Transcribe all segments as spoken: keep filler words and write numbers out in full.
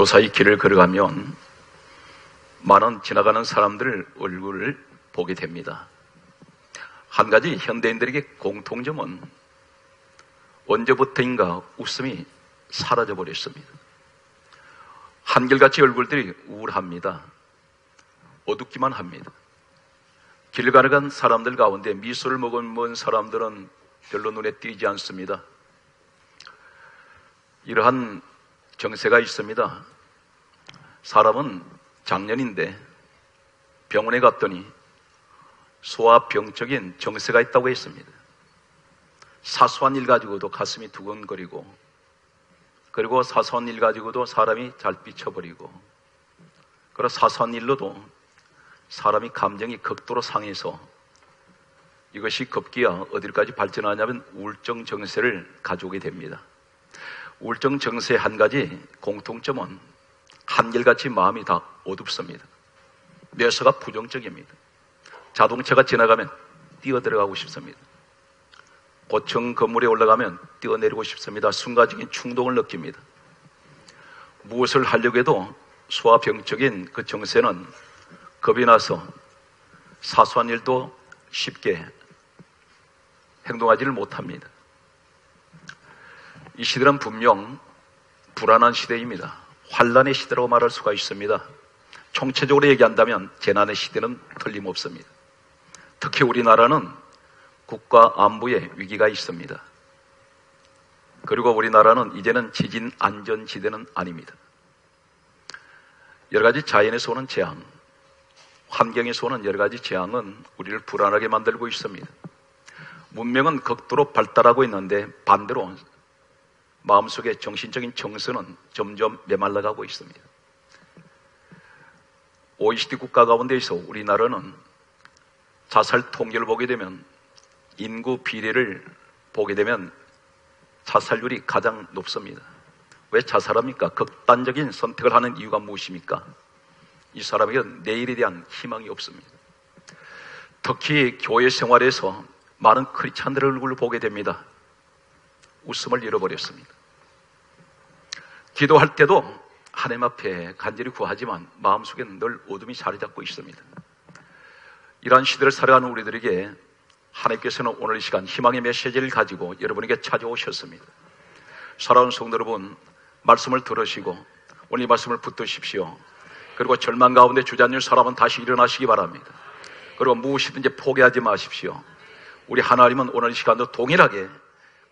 교사의 길을 걸어가면 많은 지나가는 사람들 얼굴을 보게 됩니다. 한 가지 현대인들에게 공통점은 언제부터인가 웃음이 사라져버렸습니다. 한결같이 얼굴들이 우울합니다. 어둡기만 합니다. 길 걸어간 사람들 가운데 미소를 머금은 사람들은 별로 눈에 띄지 않습니다. 이러한 정세가 있습니다. 사람은 작년인데 병원에 갔더니 소아병적인 정세가 있다고 했습니다. 사소한 일 가지고도 가슴이 두근거리고, 그리고 사소한 일 가지고도 사람이 잘 삐쳐버리고, 그리고 사소한 일로도 사람이 감정이 극도로 상해서 이것이 급기야 어디까지 발전하냐면 우울증 정세를 가져오게 됩니다. 우울증 정세의 한 가지 공통점은 한결같이 마음이 다 어둡습니다. 뇌사가 부정적입니다. 자동차가 지나가면 뛰어들어가고 싶습니다. 고층 건물에 올라가면 뛰어내리고 싶습니다. 순간적인 충동을 느낍니다. 무엇을 하려고 해도 소아병적인 그 정세는 겁이 나서 사소한 일도 쉽게 행동하지를 못합니다. 이 시대는 분명 불안한 시대입니다. 환란의 시대라고 말할 수가 있습니다. 총체적으로 얘기한다면 재난의 시대는 틀림없습니다. 특히 우리나라는 국가 안보의 위기가 있습니다. 그리고 우리나라는 이제는 지진 안전지대는 아닙니다. 여러 가지 자연에서 오는 재앙, 환경에서 오는 여러 가지 재앙은 우리를 불안하게 만들고 있습니다. 문명은 극도로 발달하고 있는데 반대로 마음속의 정신적인 정서는 점점 메말라가고 있습니다. 오이시디 국가 가운데에서 우리나라는 자살 통계를 보게 되면, 인구 비례를 보게 되면 자살률이 가장 높습니다. 왜 자살합니까? 극단적인 선택을 하는 이유가 무엇입니까? 이 사람에게는 내일에 대한 희망이 없습니다. 특히 교회 생활에서 많은 크리스찬들의 얼굴을 보게 됩니다. 웃음을 잃어버렸습니다. 기도할 때도 하나님 앞에 간절히 구하지만 마음속에는 늘 어둠이 자리잡고 있습니다. 이러한 시대를 살아가는 우리들에게 하나님께서는 오늘 이 시간 희망의 메시지를 가지고 여러분에게 찾아오셨습니다. 사랑하는 성도 여러분, 말씀을 들으시고 오늘 이 말씀을 붙드십시오. 그리고 절망 가운데 주저앉는 사람은 다시 일어나시기 바랍니다. 그리고 무엇이든지 포기하지 마십시오. 우리 하나님은 오늘 이 시간도 동일하게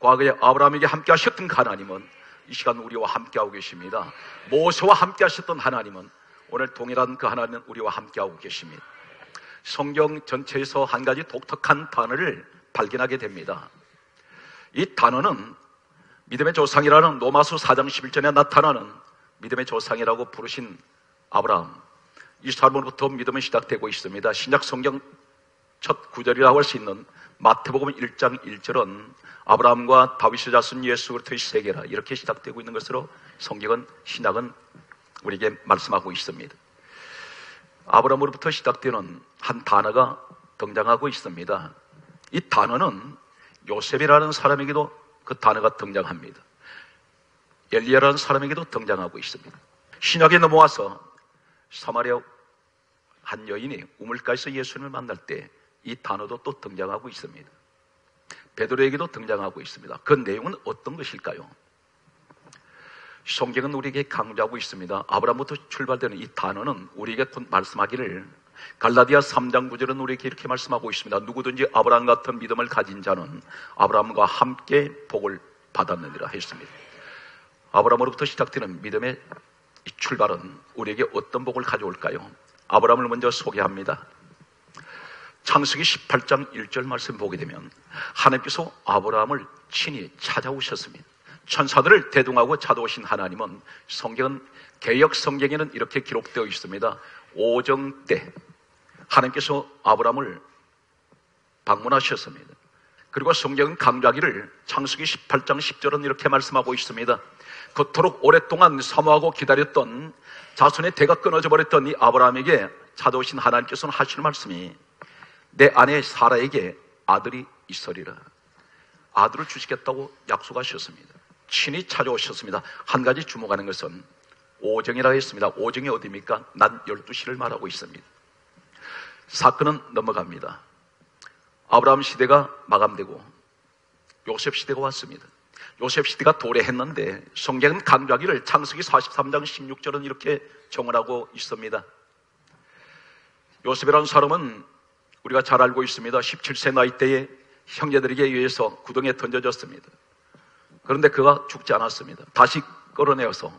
과거에 아브라함에게 함께 하셨던 하나님은 이 시간 우리와 함께하고 계십니다. 모세와 함께 하셨던 하나님은 오늘 동일한 그 하나님은 우리와 함께하고 계십니다. 성경 전체에서 한 가지 독특한 단어를 발견하게 됩니다. 이 단어는 믿음의 조상이라는 로마서 사 장 십일 절에 나타나는 믿음의 조상이라고 부르신 아브라함, 이 사람으로부터 믿음은 시작되고 있습니다. 신약 성경 첫 구절이라고 할 수 있는 마태복음 일 장 일 절은 아브라함과 다윗의 자손 예수 그리스도의 세계라, 이렇게 시작되고 있는 것으로 성경은, 신약은 우리에게 말씀하고 있습니다. 아브라함으로부터 시작되는 한 단어가 등장하고 있습니다. 이 단어는 요셉이라는 사람에게도 그 단어가 등장합니다. 엘리야라는 사람에게도 등장하고 있습니다. 신약에 넘어와서 사마리아 한 여인이 우물가에서 예수님을 만날 때 이 단어도 또 등장하고 있습니다. 베드로에게도 등장하고 있습니다. 그 내용은 어떤 것일까요? 성경은 우리에게 강조하고 있습니다. 아브라함부터 출발되는 이 단어는 우리에게 말씀하기를, 갈라디아 삼 장 구 절은 우리에게 이렇게 말씀하고 있습니다. 누구든지 아브라함 같은 믿음을 가진 자는 아브라함과 함께 복을 받았느니라 했습니다. 아브라함으로부터 시작되는 믿음의 이 출발은 우리에게 어떤 복을 가져올까요? 아브라함을 먼저 소개합니다. 창세기 십팔 장 일 절 말씀 보게 되면 하나님께서 아브라함을 친히 찾아오셨습니다. 천사들을 대동하고 찾아오신 하나님은, 성경은 개역 성경에는 이렇게 기록되어 있습니다. 오정 때 하나님께서 아브라함을 방문하셨습니다. 그리고 성경은 강조하기를, 창세기 십팔 장 십 절은 이렇게 말씀하고 있습니다. 그토록 오랫동안 사모하고 기다렸던 자손의 대가 끊어져 버렸던 이 아브라함에게 찾아오신 하나님께서는 하시는 말씀이, 내 아내 사라에게 아들이 있으리라, 아들을 주시겠다고 약속하셨습니다. 친히 찾아오셨습니다. 한 가지 주목하는 것은 오정이라고 했습니다. 오정이 어디입니까? 낮 열두 시를 말하고 있습니다. 사건은 넘어갑니다. 아브라함 시대가 마감되고 요셉 시대가 왔습니다. 요셉 시대가 도래했는데 성경은 강조하기를 창세기 사십삼 장 십육 절은 이렇게 정언하고 있습니다. 요셉이라는 사람은 우리가 잘 알고 있습니다. 십칠 세 나이 때에 형제들에게 의해서 구덩이에 던져졌습니다. 그런데 그가 죽지 않았습니다. 다시 끌어내어서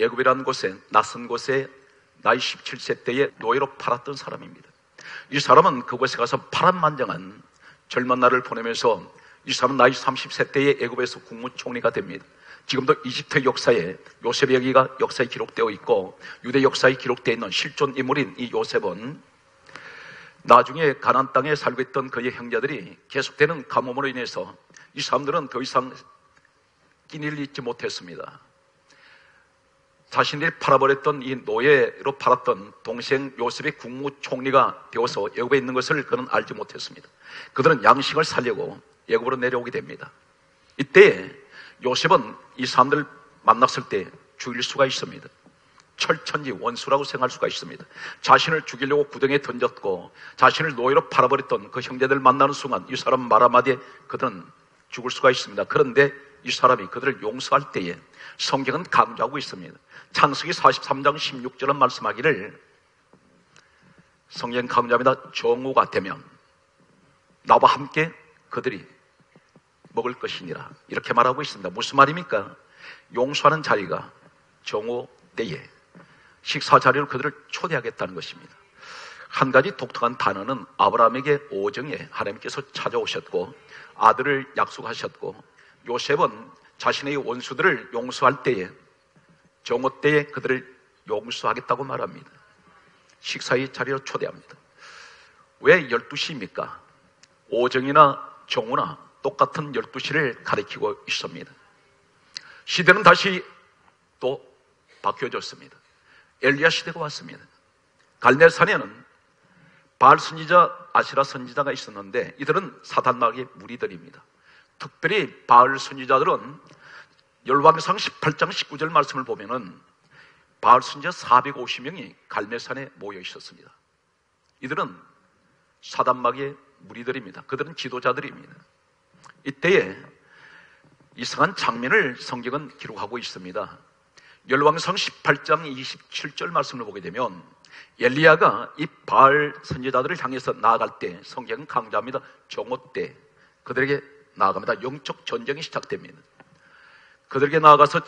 애굽이라는 곳에, 낯선 곳에 나이 십칠 세 때에 노예로 팔았던 사람입니다. 이 사람은 그곳에 가서 파란만장한 젊은 날을 보내면서 이 사람은 나이 삼십 세 때에 애굽에서 국무총리가 됩니다. 지금도 이집트 역사에 요셉 이야기가 역사에 기록되어 있고 유대 역사에 기록되어 있는 실존 인물인 이 요셉은 나중에 가나안 땅에 살고 있던 그의 형제들이 계속되는 가뭄으로 인해서 이 사람들은 더 이상 끼니를 잊지 못했습니다. 자신들이 팔아버렸던 이 노예로 팔았던 동생 요셉이 국무총리가 되어서 애굽에 있는 것을 그는 알지 못했습니다. 그들은 양식을 살려고 애굽으로 내려오게 됩니다. 이때 요셉은 이 사람들을 만났을 때 죽일 수가 있습니다. 철천지 원수라고 생각할 수가 있습니다. 자신을 죽이려고 구덩이에 던졌고 자신을 노예로 팔아버렸던 그 형제들 만나는 순간 이 사람 말 한마디에 그들은 죽을 수가 있습니다. 그런데 이 사람이 그들을 용서할 때에 성경은 강조하고 있습니다. 창세기 사십삼 장 십육 절은 말씀하기를 성경 강조합니다. 정오가 되면 나와 함께 그들이 먹을 것이니라 이렇게 말하고 있습니다. 무슨 말입니까? 용서하는 자리가 정오 때에 식사 자리로 그들을 초대하겠다는 것입니다. 한 가지 독특한 단어는 아브라함에게 오정에 하나님께서 찾아오셨고 아들을 약속하셨고 요셉은 자신의 원수들을 용서할 때에 정오 때에 그들을 용서하겠다고 말합니다. 식사의 자리로 초대합니다. 왜 열두 시입니까? 오정이나 정오나 똑같은 열두 시를 가리키고 있습니다. 시대는 다시 또 바뀌어졌습니다. 엘리야 시대가 왔습니다. 갈멜산에는 바알 선지자, 아시라 선지자가 있었는데 이들은 사단마귀의 무리들입니다. 특별히 바알 선지자들은 열왕기상 십팔 장 십구 절 말씀을 보면은 바알 선지자 사백오십 명이 갈멜산에 모여 있었습니다. 이들은 사단마귀의 무리들입니다. 그들은 지도자들입니다. 이때에 이상한 장면을 성경은 기록하고 있습니다. 열왕기상 십팔 장 이십칠 절 말씀을 보게 되면 엘리야가 이 바알 선지자들을 향해서 나아갈 때 성경은 강조합니다. 정오 때 그들에게 나아갑니다. 영적 전쟁이 시작됩니다. 그들에게 나아가서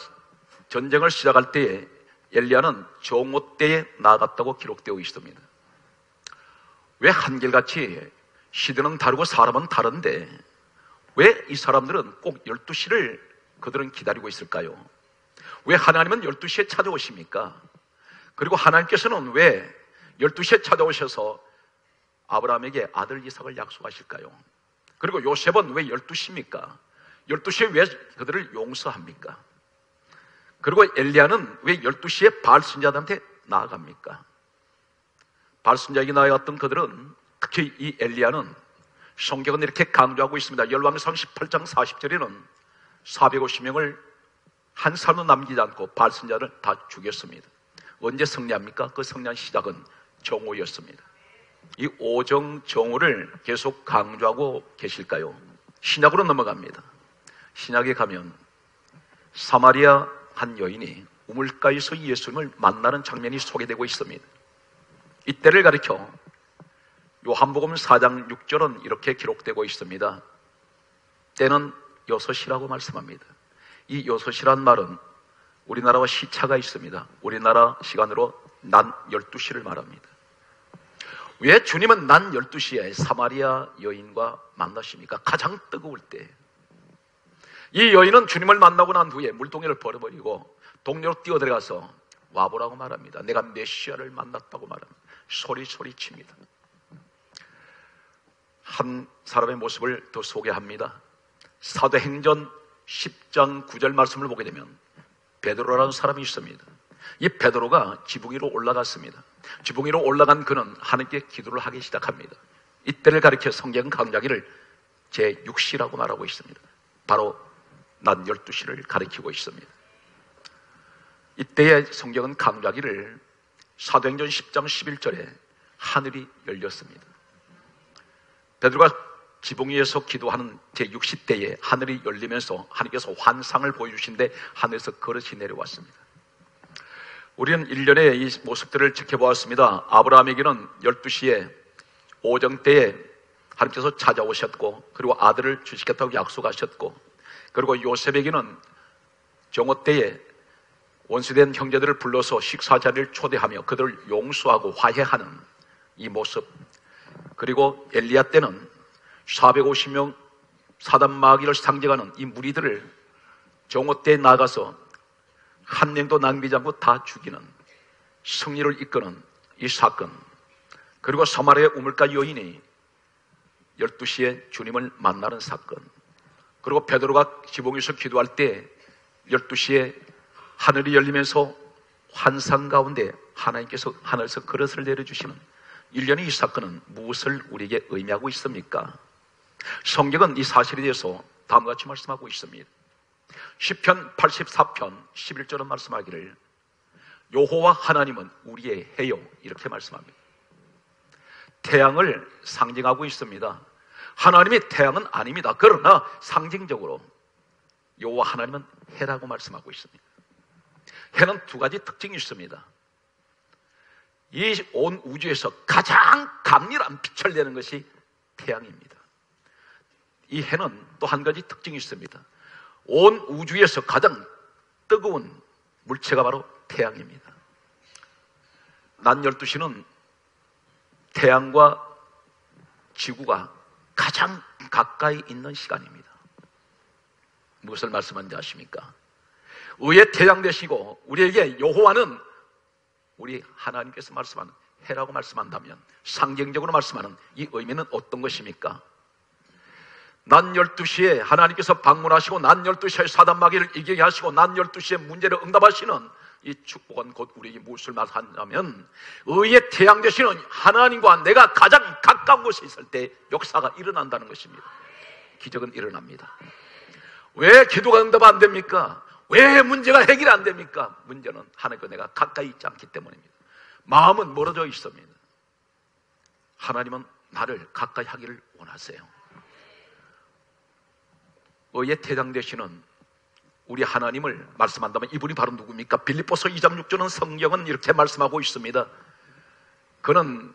전쟁을 시작할 때에 엘리야는 정오 때에 나아갔다고 기록되어 있습니다. 왜 한결같이 시대는 다르고 사람은 다른데 왜 이 사람들은 꼭 열두 시를 그들은 기다리고 있을까요? 왜 하나님은 열두 시에 찾아오십니까? 그리고 하나님께서는 왜 열두 시에 찾아오셔서 아브라함에게 아들 이삭을 약속하실까요? 그리고 요셉은 왜 열두 시입니까? 열두 시에 왜 그들을 용서합니까? 그리고 엘리야는 왜 열두 시에 바알 선지자들한테 나아갑니까? 바알 선지자에게 나아갔던 그들은 특히 이 엘리야는 성경은 이렇게 강조하고 있습니다. 열왕기상 십팔 장 사십 절에는 사백오십 명을 한 사람도 남기지 않고 바알 선지자를 다 죽였습니다. 언제 승리합니까? 그 승리한 시작은 정오였습니다. 이 오정, 정오를 계속 강조하고 계실까요? 신약으로 넘어갑니다. 신약에 가면 사마리아 한 여인이 우물가에서 예수님을 만나는 장면이 소개되고 있습니다. 이때를 가리켜 요한복음 사 장 육 절은 이렇게 기록되고 있습니다. 때는 여섯시라고 말씀합니다. 이 여섯시란 말은 우리나라와 시차가 있습니다. 우리나라 시간으로 낮 열두 시를 말합니다. 왜 주님은 낮 열두 시에 사마리아 여인과 만나십니까? 가장 뜨거울 때. 이 여인은 주님을 만나고 난 후에 물동이를 벌어버리고 동료로 뛰어들어가서 와보라고 말합니다. 내가 메시아를 만났다고 말합니다. 소리소리칩니다. 한 사람의 모습을 더 소개합니다. 사도행전 십 장 구 절 말씀을 보게 되면 베드로라는 사람이 있습니다. 이 베드로가 지붕이로 올라갔습니다. 지붕이로 올라간 그는 하나님께 기도를 하기 시작합니다. 이때를 가리켜 성경 강조하기를 제육 시라고 말하고 있습니다. 바로 낮 열두 시를 가리키고 있습니다. 이때에 성경은 강조하기를 사도행전 십 장 십일 절에 하늘이 열렸습니다. 베드로가 지붕 위에서 기도하는 제육십 대에 하늘이 열리면서 하나님께서 환상을 보여주신데 하늘에서 그릇이 내려왔습니다. 우리는 일련의 이 모습들을 지켜보았습니다. 아브라함에게는 열두 시에 오정 때에 하나님께서 찾아오셨고, 그리고 아들을 주시겠다고 약속하셨고, 그리고 요셉에게는 정오 때에 원수된 형제들을 불러서 식사 자리를 초대하며 그들을 용서하고 화해하는 이 모습, 그리고 엘리야 때는 사백오십 명 사단 마귀를 상징하는 이 무리들을 정오 때에 나가서 한 명도 낭비지 않고 다 죽이는 승리를 이끄는 이 사건, 그리고 사마리아의 우물가 여인이 열두 시에 주님을 만나는 사건, 그리고 베드로가 지붕에서 기도할 때 열두 시에 하늘이 열리면서 환상 가운데 하나님께서 하늘에서 그릇을 내려주시는 일련의 이 사건은 무엇을 우리에게 의미하고 있습니까? 성경은 이 사실에 대해서 다음과 같이 말씀하고 있습니다. 시편 팔십사 편 십일 절은 말씀하기를 여호와 하나님은 우리의 해요, 이렇게 말씀합니다. 태양을 상징하고 있습니다. 하나님의 태양은 아닙니다. 그러나 상징적으로 여호와 하나님은 해라고 말씀하고 있습니다. 해는 두 가지 특징이 있습니다. 이 온 우주에서 가장 강렬한 빛을 내는 것이 태양입니다. 이 해는 또 한 가지 특징이 있습니다. 온 우주에서 가장 뜨거운 물체가 바로 태양입니다. 낮 열두 시는 태양과 지구가 가장 가까이 있는 시간입니다. 무엇을 말씀하는지 아십니까? 의의 태양 되시고 우리에게 여호와는 우리 하나님께서 말씀하는 해라고 말씀한다면, 상징적으로 말씀하는 이 의미는 어떤 것입니까? 낮 열두 시에 하나님께서 방문하시고 낮 열두 시에 사단 마귀를 이기게 하시고 낮 열두 시에 문제를 응답하시는 이 축복은 곧 우리에게 무엇을 말하냐면 의의 태양 되시는 하나님과 내가 가장 가까운 곳에 있을 때 역사가 일어난다는 것입니다. 기적은 일어납니다. 왜 기도가 응답 안 됩니까? 왜 문제가 해결 안 됩니까? 문제는 하나님과 내가 가까이 있지 않기 때문입니다. 마음은 멀어져 있습니다. 하나님은 나를 가까이 하기를 원하세요. 의의 태양 되시는 우리 하나님을 말씀한다면 이분이 바로 누굽니까? 빌립보서 이 장 육 절은 성경은 이렇게 말씀하고 있습니다. 그는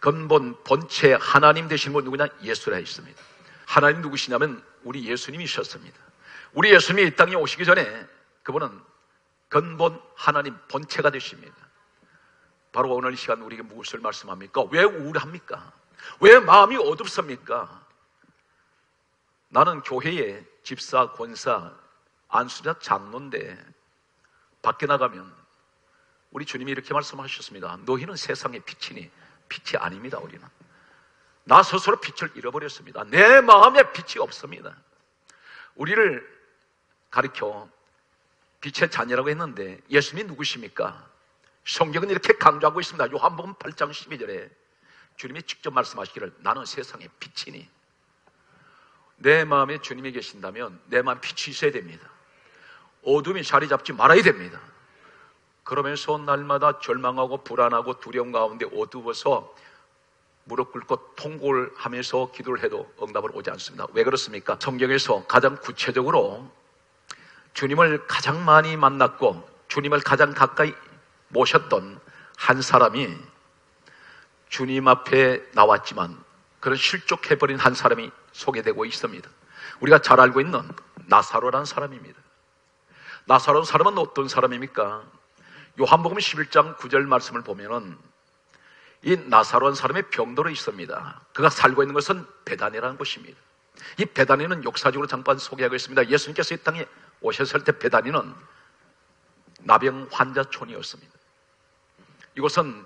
근본 본체 하나님 되신 분 누구냐? 예수라 했습니다. 하나님 누구시냐면 우리 예수님이셨습니다. 우리 예수님이 이 땅에 오시기 전에 그분은 근본 하나님 본체가 되십니다. 바로 오늘 이 시간 우리에게 무엇을 말씀합니까? 왜 우울합니까? 왜 마음이 어둡습니까? 나는 교회의 집사, 권사, 안수자, 장로인데 밖에 나가면 우리 주님이 이렇게 말씀하셨습니다. 너희는 세상의 빛이니 빛이 아닙니다. 우리는 나 스스로 빛을 잃어버렸습니다. 내 마음에 빛이 없습니다. 우리를 가리켜 빛의 자녀라고 했는데 예수님이 누구십니까? 성경은 이렇게 강조하고 있습니다. 요한복음 팔 장 십이 절에 주님이 직접 말씀하시기를 나는 세상의 빛이니, 내 마음에 주님이 계신다면 내 마음에 빛이 있어야 됩니다. 어둠이 자리 잡지 말아야 됩니다. 그러면서 날마다 절망하고 불안하고 두려움 가운데 어두워서 무릎 꿇고 통곡을 하면서 기도를 해도 응답을 오지 않습니다. 왜 그렇습니까? 성경에서 가장 구체적으로 주님을 가장 많이 만났고 주님을 가장 가까이 모셨던 한 사람이 주님 앞에 나왔지만 그런 실족해버린 한 사람이 소개되고 있습니다. 우리가 잘 알고 있는 나사로라는 사람입니다. 나사로라는 사람은 어떤 사람입니까? 요한복음 십일 장 구 절 말씀을 보면은 이 나사로라는 사람이 병들어 있습니다. 그가 살고 있는 것은 베다네라는 곳입니다. 이 베다네는 역사적으로 잠깐 소개하고 있습니다. 예수님께서 이 땅에 오셨을 때 베다네는 나병 환자촌이었습니다. 이곳은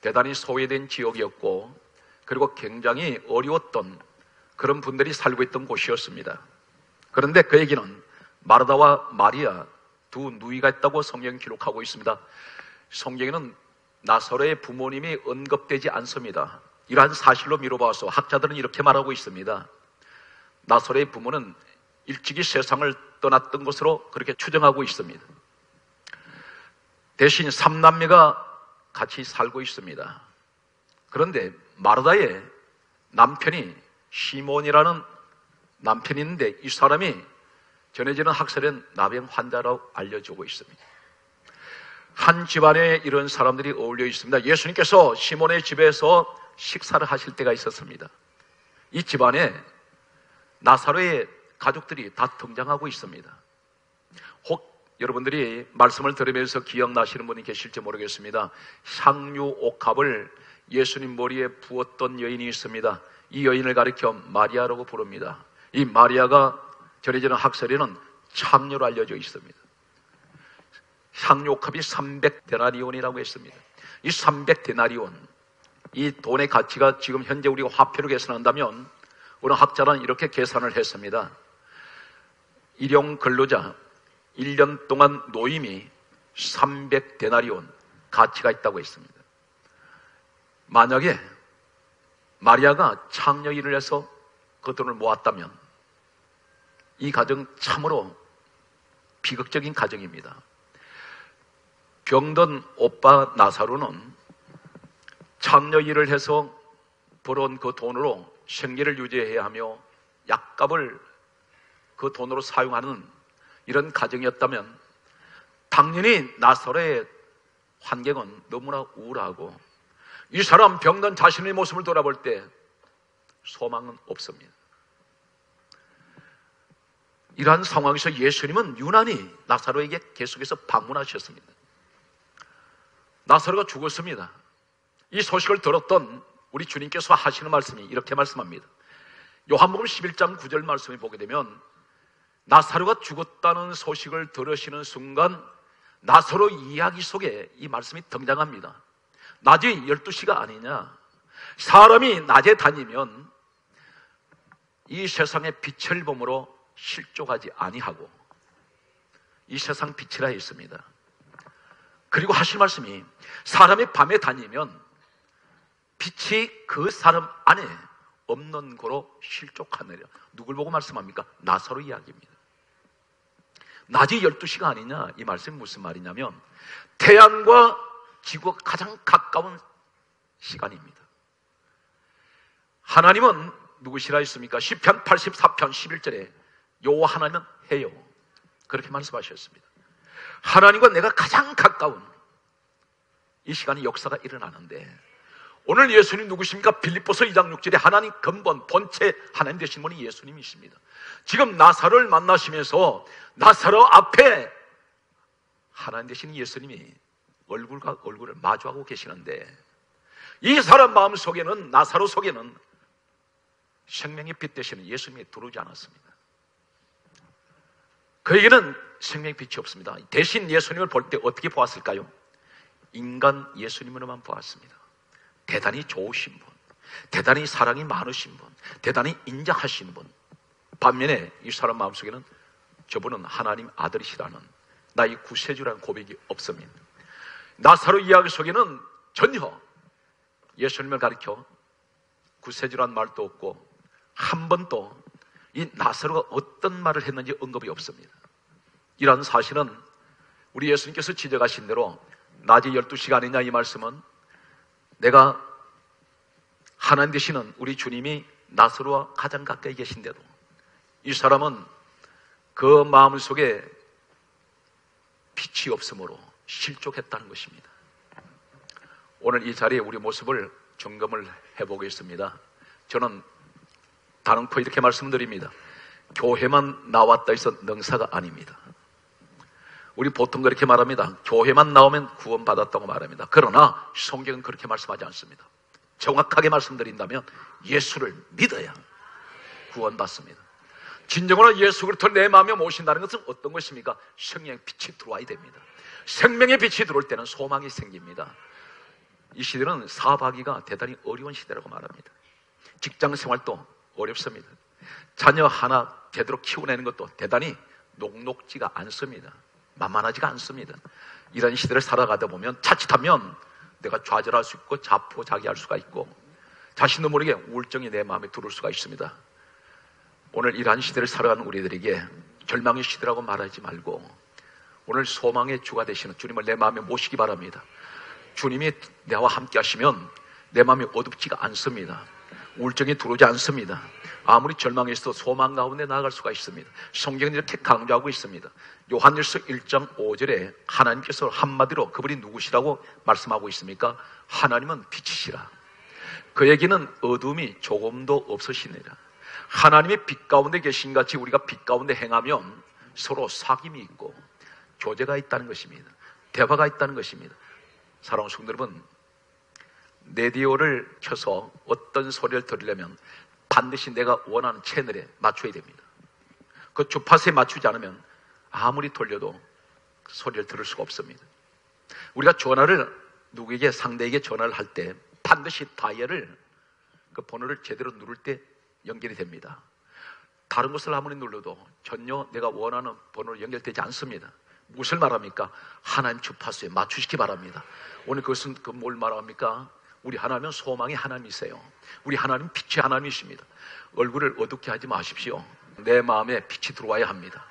대단히 소외된 지역이었고, 그리고 굉장히 어려웠던 그런 분들이 살고 있던 곳이었습니다. 그런데 그에게는 마르다와 마리아 두 누이가 있다고 성경이 기록하고 있습니다. 성경에는 나사로의 부모님이 언급되지 않습니다. 이러한 사실로 미뤄봐서 학자들은 이렇게 말하고 있습니다. 나사로의 부모는 일찍이 세상을 떠났던 것으로 그렇게 추정하고 있습니다. 대신 삼남매가 같이 살고 있습니다. 그런데 마르다의 남편이 시몬이라는 남편이 있는데 이 사람이 전해지는 학설엔 나병 환자라고 알려주고 있습니다. 한 집안에 이런 사람들이 어울려 있습니다. 예수님께서 시몬의 집에서 식사를 하실 때가 있었습니다. 이 집안에 나사로의 가족들이 다 등장하고 있습니다. 혹 여러분들이 말씀을 들으면서 기억나시는 분이 계실지 모르겠습니다. 향유 옥합을 예수님 머리에 부었던 여인이 있습니다. 이 여인을 가리켜 마리아라고 부릅니다. 이 마리아가 전해지는 학설에는 창녀로 알려져 있습니다. 향유 옥합이 삼백 데나리온이라고 했습니다. 이 삼백 데나리온, 이 돈의 가치가 지금 현재 우리가 화폐로 계산한다면 어느 학자는 이렇게 계산을 했습니다. 일용 근로자, 일 년 동안 노임이 삼백 데나리온 가치가 있다고 했습니다. 만약에 마리아가 창녀 일을 해서 그 돈을 모았다면 이 가정 참으로 비극적인 가정입니다. 병든 오빠 나사로는 창녀 일을 해서 벌어온 그 돈으로 생계를 유지해야 하며 약값을 그 돈으로 사용하는 이런 가정이었다면 당연히 나사로의 환경은 너무나 우울하고 이 사람 병든 자신의 모습을 돌아볼 때 소망은 없습니다. 이러한 상황에서 예수님은 유난히 나사로에게 계속해서 방문하셨습니다. 나사로가 죽었습니다. 이 소식을 들었던 우리 주님께서 하시는 말씀이 이렇게 말씀합니다. 요한복음 십일 장 구 절 말씀을 보게 되면 나사로가 죽었다는 소식을 들으시는 순간 나사로 이야기 속에 이 말씀이 등장합니다. 낮이 열두 시가 아니냐. 사람이 낮에 다니면 이 세상의 빛을 보므로 실족하지 아니하고 이 세상 빛이라 했습니다. 그리고 하실 말씀이 사람이 밤에 다니면 빛이 그 사람 안에 없는 거로 실족하느라. 누굴 보고 말씀합니까? 나사로 이야기입니다. 낮이 열두 시가 아니냐. 이 말씀이 무슨 말이냐면 태양과 지구가 가장 가까운 시간입니다. 하나님은 누구시라 했습니까? 시편 팔십사 편 십일 절에 여호와 하나님은 해요. 그렇게 말씀하셨습니다. 하나님과 내가 가장 가까운 이 시간에 역사가 일어나는데 오늘 예수님 누구십니까? 빌립보서 이 장 육 절에 하나님 근본, 본체 하나님 되신 분이 예수님이십니다. 지금 나사로를 만나시면서 나사로 앞에 하나님 되신 예수님이 얼굴과 얼굴을 마주하고 계시는데 이 사람 마음 속에는, 나사로 속에는 생명의 빛 되시는 예수님이 들어오지 않았습니다. 그에게는 생명의 빛이 없습니다. 대신 예수님을 볼 때 어떻게 보았을까요? 인간 예수님으로만 보았습니다. 대단히 좋으신 분, 대단히 사랑이 많으신 분, 대단히 인자하신 분. 반면에 이 사람 마음속에는 저분은 하나님 아들이시라는, 나의 구세주라는 고백이 없습니다. 나사로 이야기 속에는 전혀 예수님을 가리켜 구세주라는 말도 없고 한 번도 이 나사로가 어떤 말을 했는지 언급이 없습니다. 이러한 사실은 우리 예수님께서 지적하신 대로 낮이 열두 시가 아니냐 이 말씀은 내가 하나님 되시는 우리 주님이 나사로와 가장 가까이 계신데도 이 사람은 그 마음속에 빛이 없으므로 실족했다는 것입니다. 오늘 이 자리에 우리 모습을 점검을 해보겠습니다. 저는 단언코 이렇게 말씀드립니다. 교회만 나왔다 해서 능사가 아닙니다. 우리 보통 그렇게 말합니다. 교회만 나오면 구원받았다고 말합니다. 그러나 성경은 그렇게 말씀하지 않습니다. 정확하게 말씀드린다면 예수를 믿어야 구원받습니다. 진정으로 예수 그리스도를 내 마음에 모신다는 것은 어떤 것입니까? 생명의 빛이 들어와야 됩니다. 생명의 빛이 들어올 때는 소망이 생깁니다. 이 시대는 사업하기가 대단히 어려운 시대라고 말합니다. 직장 생활도 어렵습니다. 자녀 하나 제대로 키워내는 것도 대단히 녹록지가 않습니다. 만만하지가 않습니다. 이런 시대를 살아가다 보면 자칫하면 내가 좌절할 수 있고 자포자기할 수가 있고 자신도 모르게 우울증이 내 마음에 들어올 수가 있습니다. 오늘 이러한 시대를 살아가는 우리들에게 절망의 시대라고 말하지 말고 오늘 소망의 주가 되시는 주님을 내 마음에 모시기 바랍니다. 주님이 나와 함께 하시면 내 마음이 어둡지가 않습니다. 우울증이 들어오지 않습니다. 아무리 절망했어도 소망 가운데 나아갈 수가 있습니다. 성경은 이렇게 강조하고 있습니다. 요한일서 일 장 오 절에 하나님께서 한마디로 그분이 누구시라고 말씀하고 있습니까? 하나님은 빛이시라. 그에게는 어둠이 조금도 없으시니라. 하나님의 빛 가운데 계신 같이 우리가 빛 가운데 행하면 서로 사귐이 있고 교제가 있다는 것입니다. 대화가 있다는 것입니다. 사랑하는 성도 여러분, 라디오를 켜서 어떤 소리를 들으려면 반드시 내가 원하는 채널에 맞춰야 됩니다. 그 주파수에 맞추지 않으면 아무리 돌려도 소리를 들을 수가 없습니다. 우리가 전화를 누구에게, 상대에게 전화를 할 때 반드시 다이얼을, 그 번호를 제대로 누를 때 연결이 됩니다. 다른 것을 아무리 눌러도 전혀 내가 원하는 번호로 연결되지 않습니다. 무엇을 말합니까? 하나님 주파수에 맞추시기 바랍니다. 오늘 그것은 그 뭘 말합니까? 우리 하나님은 소망의 하나님이세요. 우리 하나님은 빛의 하나님이십니다. 얼굴을 어둡게 하지 마십시오. 내 마음에 빛이 들어와야 합니다.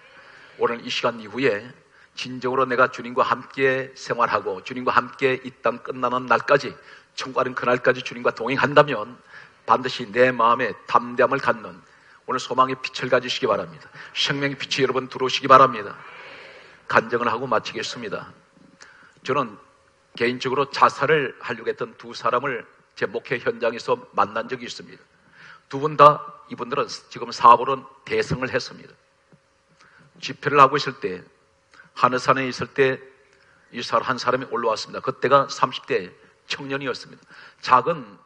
오늘 이 시간 이후에 진정으로 내가 주님과 함께 생활하고 주님과 함께 이 땅 끝나는 날까지, 천국 가는 그날까지 주님과 동행한다면 반드시 내 마음에 담대함을 갖는 오늘 소망의 빛을 가지시기 바랍니다. 생명의 빛이 여러분 들어오시기 바랍니다. 간증을 하고 마치겠습니다. 저는 개인적으로 자살을 하려고 했던 두 사람을 제 목회 현장에서 만난 적이 있습니다. 두 분 다, 이분들은 지금 사업으로는 대성을 했습니다. 집회를 하고 있을 때, 하늘산에 있을 때 이 사람 한 사람이 올라왔습니다. 그때가 삼십 대 청년이었습니다. 작은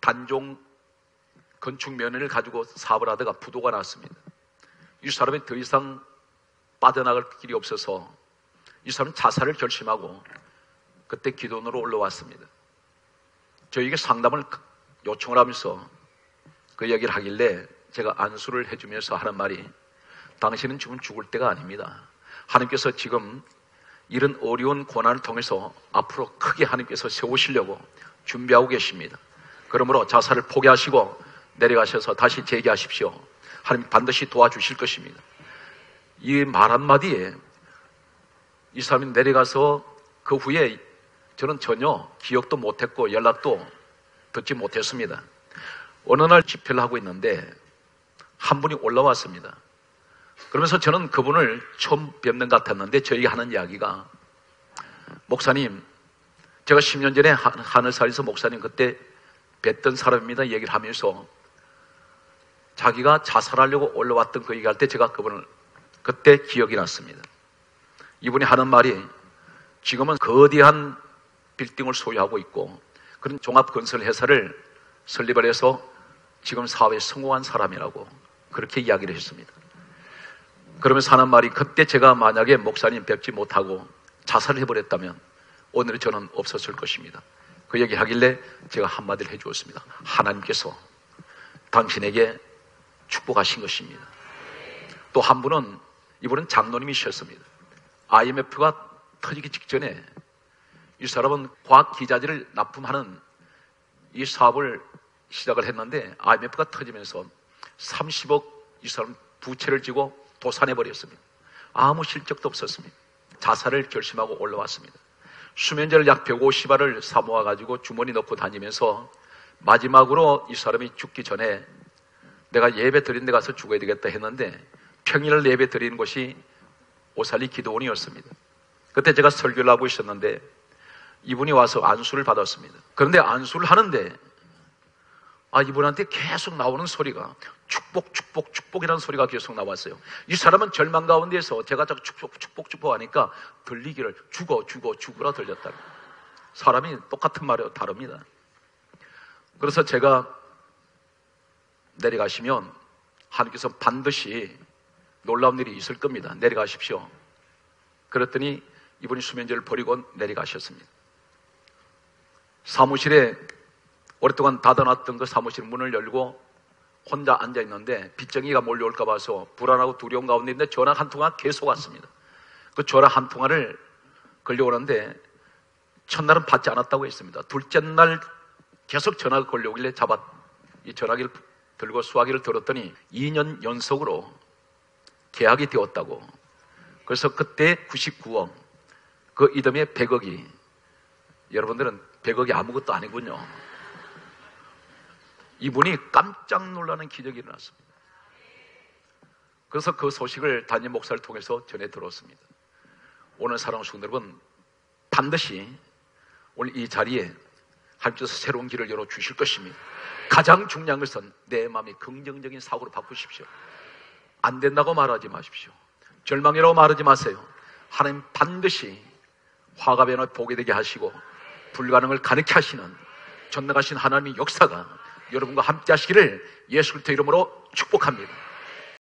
단종 건축 면허를 가지고 사업을 하다가 부도가 났습니다. 이 사람이 더 이상 빠져나갈 길이 없어서 이 사람은 자살을 결심하고 그때 기도원으로 올라왔습니다. 저에게 상담을 요청을 하면서 그 얘기를 하길래 제가 안수를 해주면서 하는 말이, 당신은 지금 죽을 때가 아닙니다. 하나님께서 지금 이런 어려운 고난을 통해서 앞으로 크게 하나님께서 세우시려고 준비하고 계십니다. 그러므로 자살을 포기하시고 내려가셔서 다시 재기하십시오. 하나님 반드시 도와주실 것입니다. 이 말 한마디에 이 사람이 내려가서 그 후에 저는 전혀 기억도 못했고 연락도 듣지 못했습니다. 어느 날 집회를 하고 있는데 한 분이 올라왔습니다. 그러면서 저는 그분을 처음 뵙는 것 같았는데 저에게 하는 이야기가, 목사님, 제가 십 년 전에 하늘살에서 목사님 그때 뵀던 사람입니다 얘기를 하면서 자기가 자살하려고 올라왔던 그 얘기할 때 제가 그분을 그때 기억이 났습니다. 이분이 하는 말이, 지금은 거대한 빌딩을 소유하고 있고 그런 종합건설회사를 설립을 해서 지금 사업에 성공한 사람이라고 그렇게 이야기를 했습니다. 그러면서 하는 말이, 그때 제가 만약에 목사님 뵙지 못하고 자살을 해버렸다면 오늘 저는 없었을 것입니다. 그 얘기하길래 제가 한마디를 해주었습니다. 하나님께서 당신에게 축복하신 것입니다. 또 한 분은, 이분은 장로님이셨습니다. 아이엠에프가 터지기 직전에 이 사람은 과학 기자재를 납품하는 이 사업을 시작을 했는데 아이엠에프가 터지면서 삼십억 이 사람 두 채를 지고 도산해버렸습니다. 아무 실적도 없었습니다. 자살을 결심하고 올라왔습니다. 수면제를 약 백오십 알을 사모아가지고 주머니 넣고 다니면서 마지막으로 이 사람이 죽기 전에 내가 예배 드린 데 가서 죽어야 되겠다 했는데 평일을 예배 드리는 곳이 오살리 기도원이었습니다. 그때 제가 설교를 하고 있었는데 이분이 와서 안수를 받았습니다. 그런데 안수를 하는데 아 이분한테 계속 나오는 소리가 축복, 축복, 축복이라는 소리가 계속 나왔어요. 이 사람은 절망 가운데에서 제가 자꾸 축복, 축복, 축복하니까 들리기를 죽어, 죽어, 죽으라 들렸다. 사람이 똑같은 말이 다릅니다. 그래서 제가 내려가시면 하나님께서 반드시 놀라운 일이 있을 겁니다. 내려가십시오. 그랬더니 이분이 수면제를 버리고 내려가셨습니다. 사무실에 오랫동안 닫아놨던 그 사무실 문을 열고 혼자 앉아있는데 빚쟁이가 몰려올까 봐서 불안하고 두려운 가운데 있는데 전화 한 통화 계속 왔습니다. 그 전화 한 통화를 걸려오는데 첫날은 받지 않았다고 했습니다. 둘째 날 계속 전화가 걸려오길래 잡아 이 전화기를 들고 수화기를 들었더니 이 년 연속으로 계약이 되었다고 그래서 그때 구십구 억, 그 이듬해 백 억이, 여러분들은 백 억이 아무것도 아니군요. 이분이 깜짝 놀라는 기적이 일어났습니다. 그래서 그 소식을 담임 목사를 통해서 전해 들었습니다. 오늘 사랑하는 성도 여러분, 반드시 오늘 이 자리에 하나님께서 새로운 길을 열어주실 것입니다. 가장 중요한 것은 내 마음이 긍정적인 사고로 바꾸십시오. 안 된다고 말하지 마십시오. 절망이라고 말하지 마세요. 하나님 반드시 화가 변화 보게 되게 하시고 불가능을 가능케 하시는 전능하신 하나님의 역사가 여러분과 함께 하시기를 예수 그리스도 이름으로 축복합니다.